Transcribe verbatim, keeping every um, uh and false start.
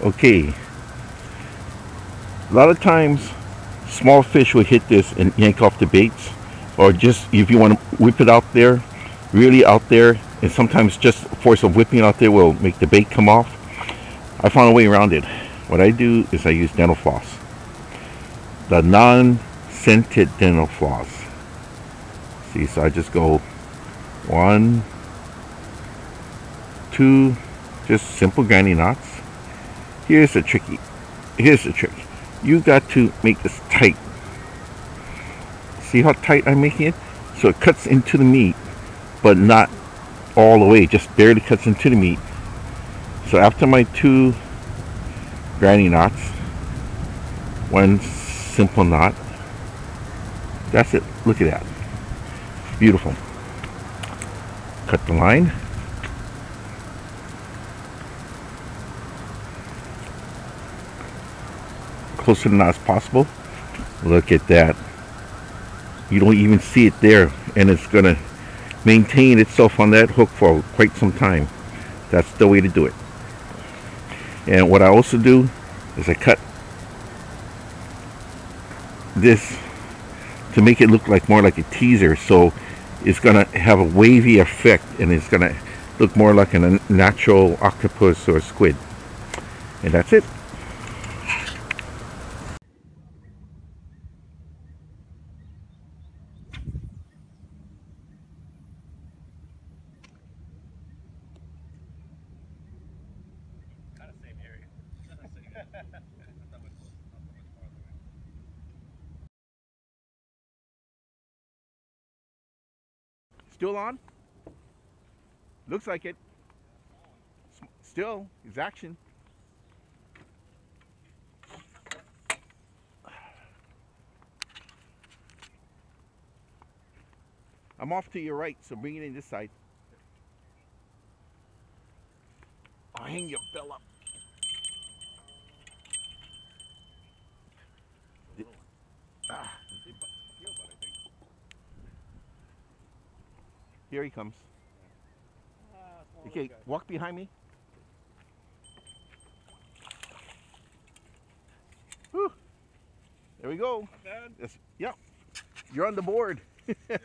Okay, a lot of times small fish will hit this and yank off the baits, or just if you want to whip it out there, really out there, and sometimes just force of whipping out there will make the bait come off. I found a way around it. What I do is I use dental floss, the non-scented dental floss. See, so I just go one, two, just simple granny knots. Here's the tricky, here's the trick. You got to make this tight. See how tight I'm making it? So it cuts into the meat, but not all the way, just barely cuts into the meat. So after my two granny knots, one simple knot, that's it. Look at that, beautiful. Cut the line. Close to the knot as possible. Look at that. You don't even see it there, and it's gonna maintain itself on that hook for quite some time. That's the way to do it. And what I also do is I cut this to make it look like more like a teaser, so it's gonna have a wavy effect, and it's gonna look more like a natural octopus or squid. And that's it. Still on? Looks like it. Still, it's action. I'm off to your right, so bring it in this side. I'll hang your bell up. Ah. Here he comes. Okay, walk behind me. Whew. There we go. Yep, yeah. You're on the board. Yeah.